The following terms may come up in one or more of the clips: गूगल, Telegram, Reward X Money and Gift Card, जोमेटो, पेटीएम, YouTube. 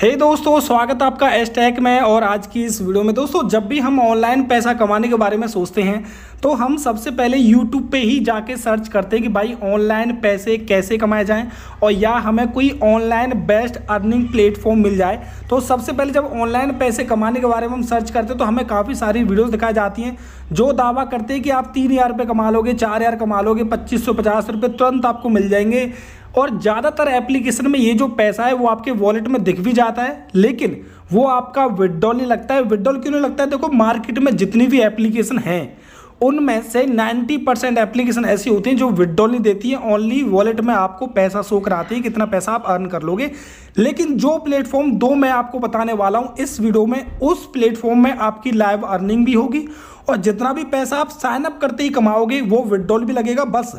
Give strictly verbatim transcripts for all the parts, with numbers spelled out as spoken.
हे hey दोस्तों, स्वागत है आपका एस टैक में। और आज की इस वीडियो में दोस्तों, जब भी हम ऑनलाइन पैसा कमाने के बारे में सोचते हैं तो हम सबसे पहले YouTube पे ही जाके सर्च करते हैं कि भाई ऑनलाइन पैसे कैसे कमाए जाएं, और या हमें कोई ऑनलाइन बेस्ट अर्निंग प्लेटफॉर्म मिल जाए। तो सबसे पहले जब ऑनलाइन पैसे कमाने के बारे में हम सर्च करते हैं तो हमें काफ़ी सारी वीडियोज़ दिखाई जाती हैं जो दावा करते हैं कि आप तीन हज़ार रुपये कमा लोगे, चार हज़ार कमा लोगे, पच्चीस सौ पचास रुपये तुरंत आपको मिल जाएंगे। और ज़्यादातर एप्लीकेशन में ये जो पैसा है वो आपके वॉलेट में दिख भी जाता है, लेकिन वो आपका विड्रॉल नहीं लगता है। विड्रॉल क्यों नहीं लगता है? देखो, मार्केट में जितनी भी एप्लीकेशन हैं उनमें से नब्बे परसेंट एप्लीकेशन ऐसी होती हैं जो विड्रॉल नहीं देती है, ओनली वॉलेट में आपको पैसा शो कराती है कितना पैसा आप अर्न कर लोगे। लेकिन जो प्लेटफॉर्म दो मैं आपको बताने वाला हूँ इस वीडियो में, उस प्लेटफॉर्म में आपकी लाइव अर्निंग भी होगी और जितना भी पैसा आप साइनअप करते ही कमाओगे वो विड्रॉल भी लगेगा। बस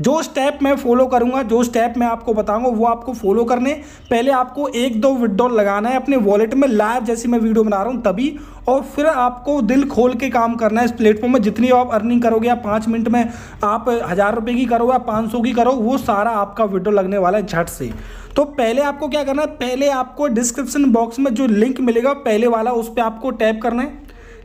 जो स्टेप मैं फॉलो करूंगा, जो स्टेप मैं आपको बताऊंगा वो आपको फॉलो करने। पहले आपको एक दो विड्रॉल लगाना है अपने वॉलेट में, लाइव जैसी मैं वीडियो बना रहा हूं तभी, और फिर आपको दिल खोल के काम करना है इस प्लेटफॉर्म में। जितनी आप अर्निंग करोगे, आप पाँच मिनट में आप हज़ार रुपये की करो या पाँच सौ की करो, वो सारा आपका विड्रॉल लगने वाला है झट से। तो पहले आपको क्या करना है, पहले आपको डिस्क्रिप्शन बॉक्स में जो लिंक मिलेगा पहले वाला, उस पर आपको टैप करना है।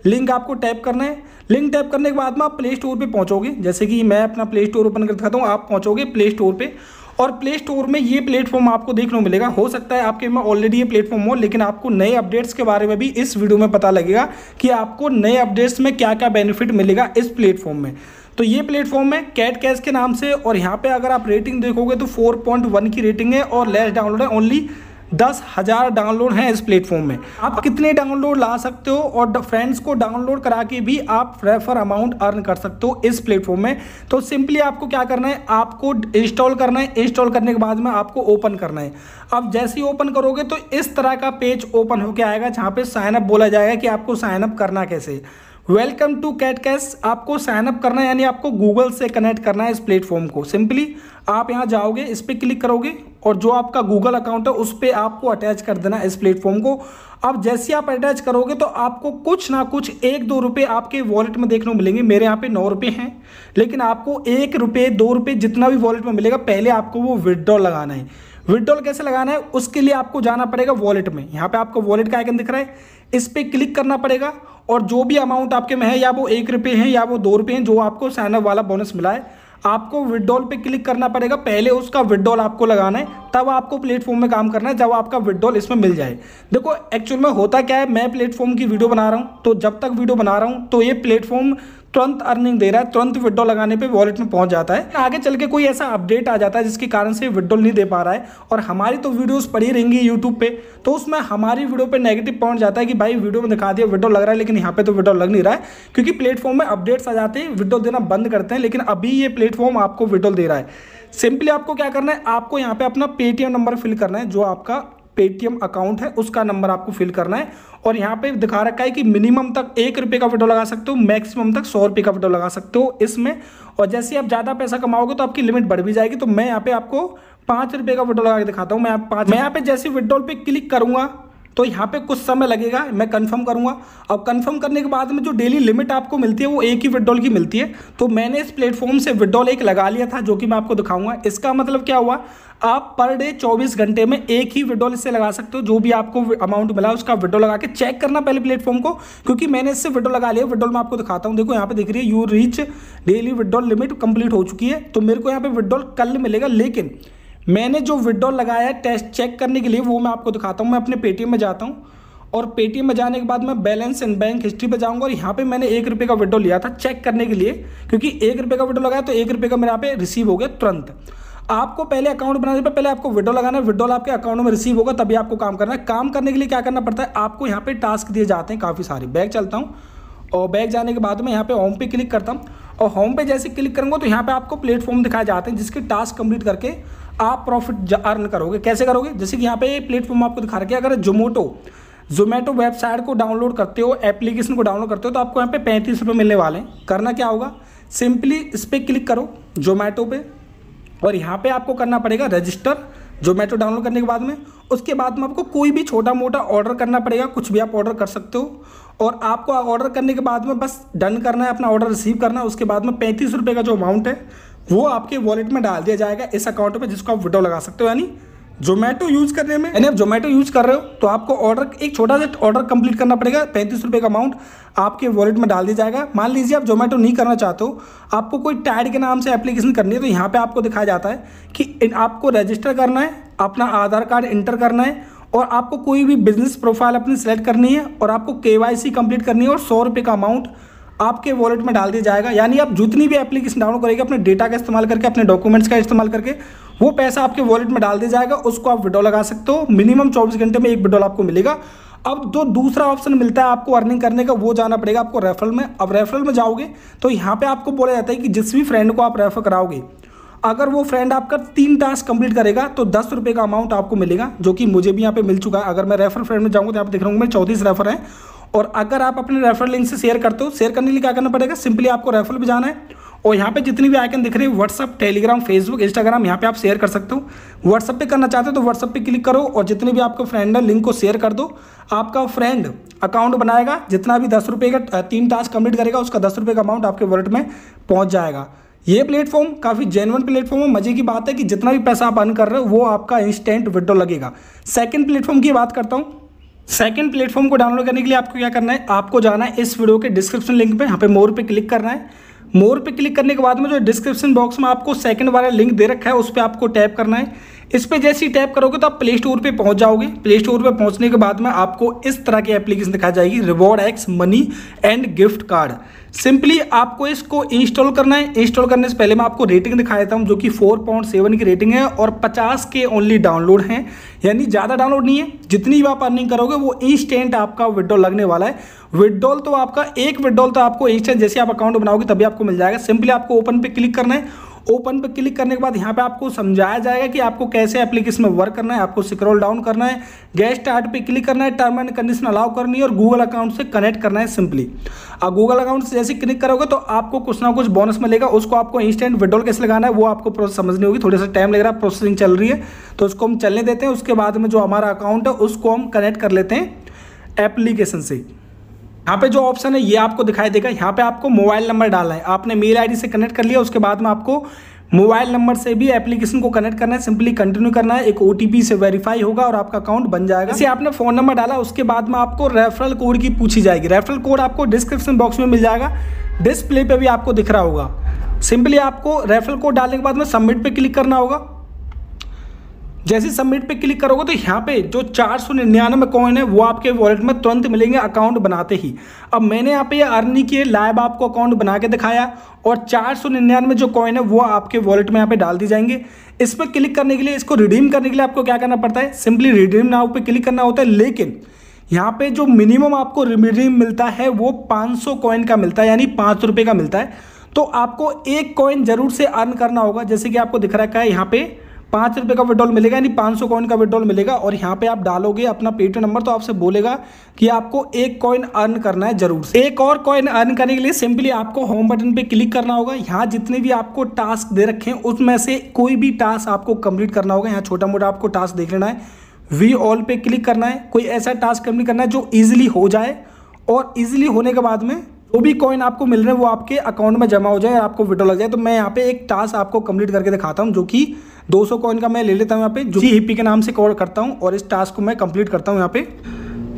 लिंक आपको टैप करना है। लिंक टैप करने के बाद में आप प्ले स्टोर पे पहुंचोगे। जैसे कि मैं अपना प्ले स्टोर ओपन कर दिखाता हूँ। आप पहुंचोगे प्ले स्टोर पे, और प्ले स्टोर में ये प्लेटफॉर्म आपको देखने को मिलेगा। हो सकता है आपके में ऑलरेडी ये प्लेटफॉर्म हो, लेकिन आपको नए अपडेट्स के बारे में भी इस वीडियो में पता लगेगा कि आपको नए अपडेट्स में क्या क्या बेनिफिट मिलेगा इस प्लेटफॉर्म में। तो ये प्लेटफॉर्म है कैट कैश के नाम से, और यहाँ पर अगर आप रेटिंग देखोगे तो फोर पॉइंट वन की रेटिंग है और लेस डाउनलोड है, ओनली दस हज़ार डाउनलोड हैं इस प्लेटफॉर्म में। आप कितने डाउनलोड ला सकते हो और फ्रेंड्स को डाउनलोड करा के भी आप रेफर अमाउंट अर्न कर सकते हो इस प्लेटफॉर्म में। तो सिंपली आपको क्या करना है, आपको इंस्टॉल करना है। इंस्टॉल करने के बाद में आपको ओपन करना है। अब जैसे ही ओपन करोगे तो इस तरह का पेज ओपन होकर आएगा जहाँ पे साइनअप बोला जाएगा कि आपको साइनअप करना कैसे। वेलकम टू कैट कैश, आपको साइनअप करना है, यानी आपको गूगल से कनेक्ट करना है इस प्लेटफॉर्म को। सिंपली आप यहाँ जाओगे, इस पर क्लिक करोगे और जो आपका गूगल अकाउंट है उस पर आपको अटैच कर देना है इस प्लेटफॉर्म को। अब जैसे आप अटैच करोगे तो आपको कुछ ना कुछ एक दो रुपये आपके वॉलेट में देखने को मिलेंगे। मेरे यहाँ पे नौ रुपये हैं, लेकिन आपको एक रुपये दो रुपये जितना भी वॉलेट में मिलेगा पहले आपको वो विड्रॉल लगाना है। विड्रॉल कैसे लगाना है उसके लिए आपको जाना पड़ेगा वॉलेट में। यहाँ पे आपको वॉलेट का आइकन दिख रहा है, इस पर क्लिक करना पड़ेगा और जो भी अमाउंट आपके में है, या वो एक रुपये है या वो दो रुपये हैं जो आपको साइनअप वाला बोनस मिला है, आपको विड्रॉल पे क्लिक करना पड़ेगा। पहले उसका विड्रॉल आपको लगाना है, तब आपको प्लेटफॉर्म में काम करना है जब आपका विड्रॉल इसमें मिल जाए। देखो एक्चुअल में होता क्या है, मैं प्लेटफॉर्म की वीडियो बना रहा हूँ तो जब तक वीडियो बना रहा हूँ तो ये प्लेटफॉर्म तुरंत अर्निंग दे रहा है, तुरंत विड्रॉल लगाने पे वॉलेट में पहुंच जाता है। आगे चल के कोई ऐसा अपडेट आ जाता है जिसके कारण से विड्रॉल नहीं दे पा रहा है, और हमारी तो वीडियोस पड़ी रहेंगी यूट्यूब पे, तो उसमें हमारी वीडियो पे नेगेटिव पॉइंट जाता है कि भाई वीडियो में दिखा दिया विड्रॉल लग रहा है लेकिन यहाँ पे तो विड्रॉल लग नहीं रहा है, क्योंकि प्लेटफॉर्म में अपडेट्स आ जाते हैं, विड्रॉल देना बंद करते हैं। लेकिन अभी ये प्लेटफॉर्म आपको विड्रॉल दे रहा है। सिंपली आपको क्या करना है, आपको यहाँ पे अपना पेटीएम नंबर फिल करना है, जो आपका पेटीएम अकाउंट है उसका नंबर आपको फिल करना है। और यहाँ पे दिखा रखा है कि मिनिमम तक एक रुपये का विड्रॉल लगा सकते हो, मैक्सिमम तक सौ रुपये का विड्रॉल लगा सकते हो इसमें। और जैसे ही आप ज़्यादा पैसा कमाओगे तो आपकी लिमिट बढ़ भी जाएगी। तो मैं यहाँ पे आपको पाँच रुपये का विड्रॉल लगा के दिखाता हूँ। मैं आप पाँच मैं यहाँ पे जैसे विड्रॉल पे क्लिक करूँगा तो यहाँ पे कुछ समय लगेगा, मैं कंफर्म करूँगा। अब कंफर्म करने के बाद में जो डेली लिमिट आपको मिलती है वो एक ही विड्रॉल की मिलती है। तो मैंने इस प्लेटफॉर्म से विड्रॉल एक लगा लिया था जो कि मैं आपको दिखाऊंगा। इसका मतलब क्या हुआ, आप पर डे चौबीस घंटे में एक ही विड्रॉल इससे लगा सकते हो। जो भी आपको अमाउंट मिला उसका विड्रॉल लगा के चेक करना पहले प्लेटफॉर्म को, क्योंकि मैंने इससे विड्रॉल लगा लिया। विड्रॉल मैं आपको दिखाता हूँ। देखो यहाँ पे दिख रही है you reach daily withdrawal limit complete हो चुकी है। तो मेरे को यहाँ पे विड्रॉल कल मिलेगा, लेकिन मैंने जो विड्रॉल लगाया है टेस्ट चेक करने के लिए वो मैं आपको दिखाता हूँ। मैं अपने पेटीएम में जाता हूँ और पेटीएम में जाने के बाद मैं बैलेंस एंड बैंक हिस्ट्री पे जाऊँगा, और यहाँ पे मैंने एक रुपये का विड्रॉल लिया था चेक करने के लिए, क्योंकि एक रुपये का विड्रॉल लगाया तो एक रुपये का मेरे यहाँ पे रिसीव हो गया तुरंत। आपको पहले अकाउंट बनाने पर पहले आपको विड्रॉल लगाना है, विड्रॉल आपके अकाउंट में रिसीव होगा तभी आपको काम करना है। काम करने के लिए क्या करना पड़ता है, आपको यहाँ पे टास्क दिए जाते हैं काफ़ी सारे। बैग चलता हूँ और बैग जाने के बाद मैं यहाँ पे होम पे क्लिक करता हूँ, और होम पे जैसे क्लिक करूँगा तो यहाँ पे आपको प्लेटफॉर्म दिखाए जाते हैं जिसके टास्क कंप्लीट करके आप प्रॉफिट अर्न करोगे। कैसे करोगे, जैसे कि यहाँ पे प्लेटफॉर्म आपको दिखा रहा है, अगर जोमोटो जोमेटो वेबसाइट को डाउनलोड करते हो, एप्लीकेशन को डाउनलोड करते हो, तो आपको यहाँ पे पैंतीस रुपये मिलने वाले हैं। करना क्या होगा, सिंपली इस पर क्लिक करो जोमेटो पे, और यहाँ पे आपको करना पड़ेगा रजिस्टर जोमेटो डाउनलोड करने के बाद में। उसके बाद में आपको कोई भी छोटा मोटा ऑर्डर करना पड़ेगा, कुछ भी आप ऑर्डर कर सकते हो, और आपको ऑर्डर करने के बाद में बस डन करना है, अपना ऑर्डर रिसीव करना है। उसके बाद में पैंतीस रुपये का जो अमाउंट है वो आपके वॉलेट में डाल दिया जाएगा इस अकाउंट पे जिसको आप विड्रॉ लगा सकते हो, यानी जोमेटो यूज करने में, यानी आप जोमेटो यूज कर रहे हो तो आपको ऑर्डर एक छोटा सा ऑर्डर कंप्लीट करना पड़ेगा। पैंतीस रुपये का अमाउंट आपके वॉलेट में डाल दिया जाएगा। मान लीजिए आप जोमेटो नहीं करना चाहते हो, आपको कोई टैड के नाम से एप्लीकेशन करनी है, तो यहाँ पे आपको दिखाया जाता है कि आपको रजिस्टर करना है, अपना आधार कार्ड इंटर करना है और आपको कोई भी बिजनेस प्रोफाइल अपनी सेलेक्ट करनी है और आपको के वाई सी कंप्लीट करनी है और सौ रुपये का अमाउंट आपके वॉलेट में डाल दिया जाएगा। यानी आप जितनी भी एप्लीकेशन डाउनलोड करेंगे अपने डेटा का इस्तेमाल करके, अपने डॉक्यूमेंट्स का इस्तेमाल करके, वो पैसा आपके वॉलेट में डाल दिया जाएगा। उसको आप विड्रॉ लगा सकते हो। मिनिमम चौबीस घंटे में एक विड्रॉल आपको मिलेगा। अब जो दूसरा ऑप्शन मिलता है आपको अर्निंग करने का, वो जाना पड़ेगा आपको रेफरल में। अब रेफरल में जाओगे तो यहाँ पर आपको बोला जाता है कि जिस भी फ्रेंड को आप रेफर कराओगे, अगर वो फ्रेंड आपका तीन टास्क कंप्लीट करेगा तो दस रुपये का अमाउंट आपको मिलेगा, जो कि मुझे भी यहाँ पे मिल चुका है। अगर मैं रेफर फ्रेंड में जाऊँगा तो आप देख रहे होंगे मेरे चौंतीस रेफर हैं। और अगर आप अपने रेफरल लिंक से शेयर करते हो, शेयर करने के लिए क्या करना पड़ेगा, सिंपली आपको रेफरल पे जाना है और यहाँ पे जितनी भी आइकन दिख रही है व्हाट्सअप, टेलीग्राम, फेसबुक, इंस्टाग्राम, यहाँ पे आप शेयर कर सकते हो। व्हाट्सअप पे करना चाहते हो तो व्हाट्सअप पे क्लिक करो और जितने भी आपके फ्रेंड है लिंक को शेयर कर दो। आपका फ्रेंड अकाउंट बनाएगा, जितना भी दस रुपये का तीन टास्क कम्प्लीट करेगा उसका दस रुपये का अमाउंट आपके वॉलेट में पहुँच जाएगा। ये प्लेटफॉर्म काफ़ी जेन्युइन प्लेटफॉर्म है। मजे की बात है कि जितना भी पैसा आप अर्न कर रहे हो वो आपका इंस्टेंट विड्रॉ लगेगा। सेकंड प्लेटफॉर्म की बात करता हूँ। सेकंड प्लेटफॉर्म को डाउनलोड करने के लिए आपको क्या करना है, आपको जाना है इस वीडियो के डिस्क्रिप्शन लिंक पे, यहाँ पे मोर पे क्लिक करना है। मोर पे क्लिक करने के बाद में जो डिस्क्रिप्शन बॉक्स में आपको सेकंड वाला लिंक दे रखा है उस पर आपको टैप करना है। इस पर जैसे ही टैप करोगे तो आप प्ले स्टोर पे पहुंच जाओगे। प्ले स्टोर पे पहुंचने के बाद में आपको इस तरह की एप्लीकेशन दिखाई जाएगी, reward x money and gift card. Simply आपको इसको इंस्टॉल करना है। इंस्टॉल करने से पहले मैं आपको रेटिंग दिखा देता हूं, जो कि फोर पॉइंट सेवन की रेटिंग है और पचास के ओनली डाउनलोड हैं, यानी ज़्यादा डाउनलोड नहीं है। जितनी भी आप अर्निंग करोगे वो इंस्टेंट आपका विड्रॉल लगने वाला है। विड्रॉल तो आपका एक विड्रॉल तो आपको इंस्टेंट जैसे आप अकाउंट बनाओगे तभी आपको मिल जाएगा। सिंपली आपको ओपन पे क्लिक करना है। ओपन पे क्लिक करने के बाद यहाँ पे आपको समझाया जाएगा कि आपको कैसे एप्लीकेशन में वर्क करना है। आपको स्क्रॉल डाउन करना है, गेट स्टार्ट पे क्लिक करना है, टर्म एंड कंडीशन अलाउ करनी है और गूगल अकाउंट से कनेक्ट करना है। सिंपली आप गूगल अकाउंट से जैसे कनेक्ट करोगे तो आपको कुछ ना कुछ बोनस मिलेगा। उसको आपको इंस्टेंट विड्रॉल कैसे लगाना है वो आपको प्रोसेस समझनी होगी। थोड़ा सा टाइम लग रहा है, प्रोसेसिंग चल रही है तो उसको हम चलने देते हैं। उसके बाद में जो हमारा अकाउंट है उसको हम कनेक्ट कर लेते हैं एप्लीकेशन से। यहाँ पे जो ऑप्शन है ये आपको दिखाई देगा। यहाँ पे आपको मोबाइल नंबर डालना है। आपने मेल आईडी से कनेक्ट कर लिया, उसके बाद में आपको मोबाइल नंबर से भी एप्लीकेशन को कनेक्ट करना है। सिंपली कंटिन्यू करना है, एक ओटीपी से वेरीफाई होगा और आपका अकाउंट बन जाएगा। जैसे आपने फोन नंबर डाला उसके बाद में आपको रेफरल कोड की पूछी जाएगी। रेफरल कोड आपको डिस्क्रिप्शन बॉक्स में मिल जाएगा, डिस्प्ले पे भी आपको दिख रहा होगा। सिंपली आपको रेफरल कोड डालने के बाद में सबमिट पे क्लिक करना होगा। जैसे सबमिट पे क्लिक करोगे तो यहाँ पे जो चार सौ निन्यानवे कॉइन है वो आपके वॉलेट में तुरंत मिलेंगे अकाउंट बनाते ही। अब मैंने यहाँ पे ये अर्निंग किए, लाइव आपको अकाउंट बना के दिखाया और चार सौ निन्यानवे जो कॉइन है वो आपके वॉलेट में यहाँ पे डाल दी जाएंगे। इस पर क्लिक करने के लिए, इसको रिडीम करने के लिए आपको क्या करना पड़ता है, सिंपली रिडीम नाउ पे क्लिक करना होता है। लेकिन यहाँ पे जो मिनिमम आपको रिडीम मिलता है वो पाँच सौ कॉइन का मिलता है, यानी पाँच सौ रुपये का मिलता है। तो आपको एक कॉइन जरूर से अर्न करना होगा। जैसे कि आपको दिख रहा है यहाँ पे पाँच रुपये का विड्रॉल मिलेगा, यानी पाँच सौ कॉइन का विड्रॉल मिलेगा। और यहाँ पे आप डालोगे अपना पेटीएम नंबर तो आपसे बोलेगा कि आपको एक कॉइन अर्न करना है जरूर से। एक और कॉइन अर्न करने के लिए सिंपली आपको होम बटन पे क्लिक करना होगा। यहाँ जितने भी आपको टास्क दे रखे हैं उसमें से कोई भी टास्क आपको कंप्लीट करना होगा। यहाँ छोटा मोटा आपको टास्क देख लेना है, वी ऑल पे क्लिक करना है। कोई ऐसा टास्क कंप्लीट करना है जो ईजिली हो जाए और ईजिली होने के बाद में जो भी कॉइन आपको मिल रहे हैं वो आपके अकाउंट में जमा हो जाए और आपको विड्रॉ लग जाए। तो मैं यहाँ पे एक टास्क आपको कंप्लीट करके दिखाता हूँ, जो कि दो सौ कॉइन का मैं ले लेता हूँ यहाँ पे, जो कि हिप्पी के नाम से कवर करता हूँ और इस टास्क को मैं कंप्लीट करता हूँ यहाँ पे।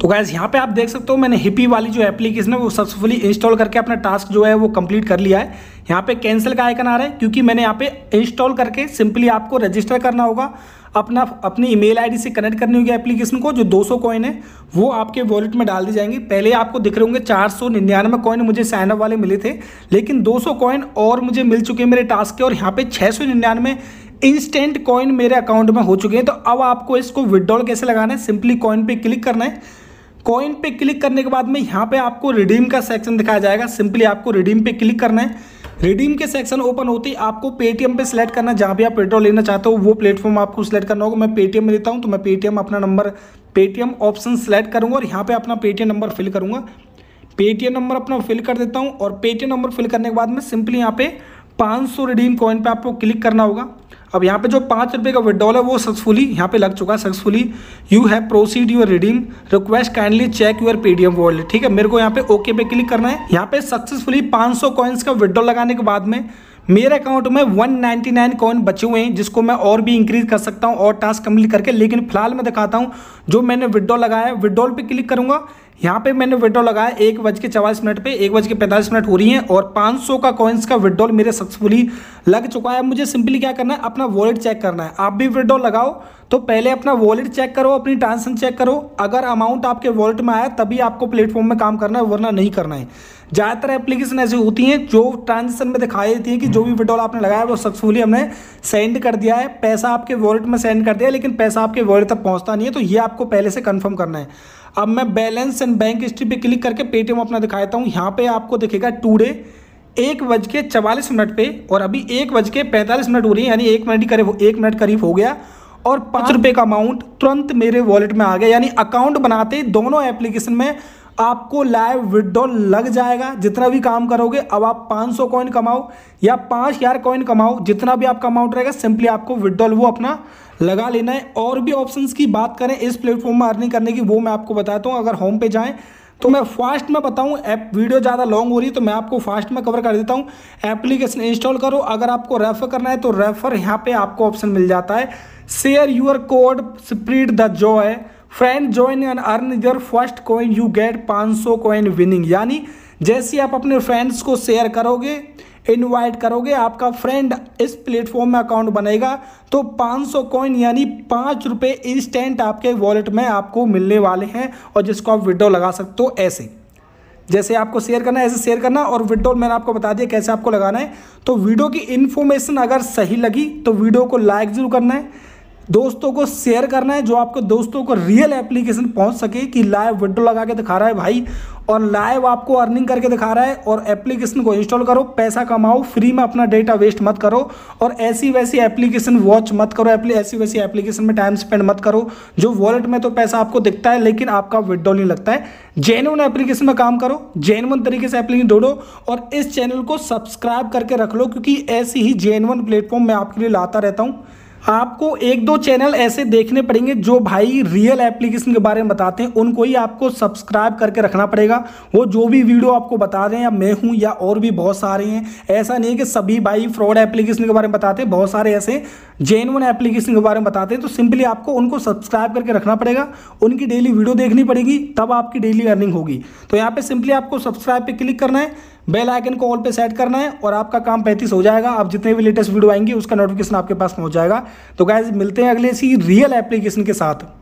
तो गाइस यहाँ पे आप देख सकते हो मैंने हिप्पी वाली जो एप्लीकेशन है वो सक्सेसफुली इंस्टॉल करके अपना टास्क जो है वो कंप्लीट कर लिया है। यहाँ पे कैंसिल का आइकन आ रहा है क्योंकि मैंने यहाँ पे इंस्टॉल करके सिंपली आपको रजिस्टर करना होगा, अपना अपनी ईमेल आईडी से कनेक्ट करनी होगी एप्लीकेशन को। जो दो सौ कॉइन है वो आपके वॉलेट में डाल दी जाएंगे। पहले आपको दिख रहे होंगे चार सौ निन्यानवे कॉइन मुझे साइनअप वाले मिले थे, लेकिन दो सौ कॉइन और मुझे मिल चुके हैं मेरे टास्क के और यहाँ पे छः सौ निन्यानवे इंस्टेंट कॉइन मेरे अकाउंट में हो चुके हैं। तो अब आपको इसको विड्रॉल कैसे लगाना है, सिंपली कॉइन पे क्लिक करना है। कॉइन पे क्लिक करने के बाद में यहाँ पे आपको रिडीम का सेक्शन दिखाया जाएगा। सिंपली आपको रिडीम पे क्लिक करना है। रिडीम के सेक्शन ओपन होते ही आपको पेटीएम पे सिलेक्ट करना है, जहाँ भी आप पेट्रोल लेना चाहते हो वो प्लेटफॉर्म आपको सिलेक्ट करना होगा। मैं पेटीएम में लेता हूँ तो मैं पेटीएम अपना नंबर पेटीएम ऑप्शन सेलेक्ट करूँगा और यहाँ पर अपना पेटीएम नंबर फिल करूँगा। पेटीएम नंबर अपना फिल कर देता हूँ और पेटीएम नंबर फिल करने के बाद में सिंपली यहाँ पे पाँच सौ रिडीम कॉइन पे आपको क्लिक करना होगा। अब यहाँ पे जो पाँच रुपये का विड्रॉल है वो सक्सेसफुली यहाँ पे लग चुका है। Successfully you have proceed your redeem request kindly check your पेटीएम wallet. ठीक है, मेरे को यहाँ पे ओके पे क्लिक करना है। यहाँ पे सक्सेसफुली पाँच सौ कॉइन्स का विड्रॉल लगाने के बाद में मेरे अकाउंट में एक सौ निन्यानवे कॉइन बचे हुए हैं जिसको मैं और भी इंक्रीज कर सकता हूं और टास्क कंप्लीट करके, लेकिन फिलहाल मैं दिखाता हूं जो मैंने विड्रॉ लगाया है। विड्रॉल पे क्लिक करूंगा, यहाँ पे मैंने विड्रॉ लगाया एक बज के चवालीस मिनट पर, एक बज के पैंतालीस मिनट हो रही है और पाँच सौ का कॉइन्स का विड्रॉल मेरे सक्सेसफुली लग चुका है। मुझे सिंपली क्या करना है, अपना वॉलेट चेक करना है। आप भी विड्रॉ लगाओ तो पहले अपना वॉलेट चेक करो, अपनी ट्रांजेक्शन चेक करो। अगर अमाउंट आपके वॉलेट में आया तभी आपको प्लेटफॉर्म में काम करना है, वरना नहीं करना है। ज़्यादातर एप्लीकेशन ऐसी होती हैं जो ट्रांजेक्शन में दिखाई देती है कि जो भी विड्रॉल आपने लगाया है वो सक्सेसफुली हमने सेंड कर दिया है, पैसा आपके वॉलेट में सेंड कर दिया, लेकिन पैसा आपके वॉलेट तक पहुँचता नहीं है। तो ये आपको पहले से कन्फर्म करना है। अब मैं बैलेंस एंड बैंक हिस्ट्री पे क्लिक करके पेटीएम अपना दिखाता हूँ। यहाँ पे आपको दिखेगा टुडे एक बज के चवालीस मिनट पे और अभी एक बज के पैंतालीस मिनट हो रही है, यानी एक मिनट करीब एक मिनट करीब हो गया और पाँच रुपये का अमाउंट तुरंत मेरे वॉलेट में आ गया। यानी अकाउंट बनाते ही दोनों एप्लीकेशन में आपको लाइव विड्रॉल लग जाएगा। जितना भी काम करोगे, अब आप पाँच सौ कॉइन कमाओ या पाँच हज़ार कॉइन कमाओ, जितना भी आपका अमाउंट रहेगा सिंपली आपको विड्रॉल वो अपना लगा लेना है। और भी ऑप्शंस की बात करें इस प्लेटफॉर्म में अर्निंग करने की, वो मैं आपको बताता हूँ। अगर होम पे जाएँ तो मैं फास्ट में बताऊं, ऐप वीडियो ज़्यादा लॉन्ग हो रही है तो मैं आपको फास्ट में कवर कर देता हूं। एप्लीकेशन इंस्टॉल करो, अगर आपको रेफ़र करना है तो रेफ़र यहाँ पे आपको ऑप्शन मिल जाता है। Share your code, spread the joy, friend join and earn your first coin, you get पाँच सौ कॉइन विनिंग। यानी जैसे आप अपने फ्रेंड्स को शेयर करोगे, इनवाइट करोगे, आपका फ्रेंड इस प्लेटफॉर्म में अकाउंट बनेगा तो पाँच सौ कॉइन यानी पाँच रुपये इंस्टेंट आपके वॉलेट में आपको मिलने वाले हैं और जिसको आप विड्रॉ लगा सकते हो। ऐसे जैसे आपको शेयर करना है ऐसे शेयर करना और विड्रॉल मैंने आपको बता दिया कैसे आपको लगाना है। तो वीडियो की इन्फॉर्मेशन अगर सही लगी तो वीडियो को लाइक ज़रूर करना है, दोस्तों को शेयर करना है जो आपके दोस्तों को रियल एप्लीकेशन पहुंच सके कि लाइव विड्रॉ लगा के दिखा रहा है भाई और लाइव आपको अर्निंग करके दिखा रहा है। और एप्लीकेशन को इंस्टॉल करो, पैसा कमाओ, फ्री में अपना डेटा वेस्ट मत करो और ऐसी वैसी एप्लीकेशन वॉच मत करो, ऐसी वैसी एप्लीकेशन में टाइम स्पेंड मत करो। जो वॉलेट में तो पैसा आपको दिखता है लेकिन आपका विड्रॉल नहीं लगता है। जेन्युइन एप्लीकेशन में काम करो, जेन्युइन तरीके से एप्लीकेशन ढूंढो और इस चैनल को सब्सक्राइब करके रख लो क्योंकि ऐसी ही जेन्युइन प्लेटफॉर्म मैं आपके लिए लाता रहता हूँ। आपको एक दो चैनल ऐसे देखने पड़ेंगे जो भाई रियल एप्लीकेशन के बारे में बताते हैं, उनको ही आपको सब्सक्राइब करके रखना पड़ेगा। वो जो भी वीडियो आपको बता रहे हैं, या मैं हूँ या और भी बहुत सारे हैं, ऐसा नहीं है कि सभी भाई फ्रॉड एप्लीकेशन के बारे में बताते हैं, बहुत सारे ऐसे जेन्युइन एप्लीकेशन के बारे में बताते हैं। तो सिंपली आपको उनको सब्सक्राइब करके रखना पड़ेगा, उनकी डेली वीडियो देखनी पड़ेगी, तब आपकी डेली अर्निंग होगी। तो यहाँ पर सिंपली आपको सब्सक्राइब पर क्लिक करना है, बेल आइकन को ऑल पे सेट करना है और आपका काम पैंतीस हो जाएगा। आप जितने भी लेटेस्ट वीडियो आएंगे उसका नोटिफिकेशन आपके पास पहुंच जाएगा। तो गाइस मिलते हैं अगले इसी रियल एप्लीकेशन के साथ।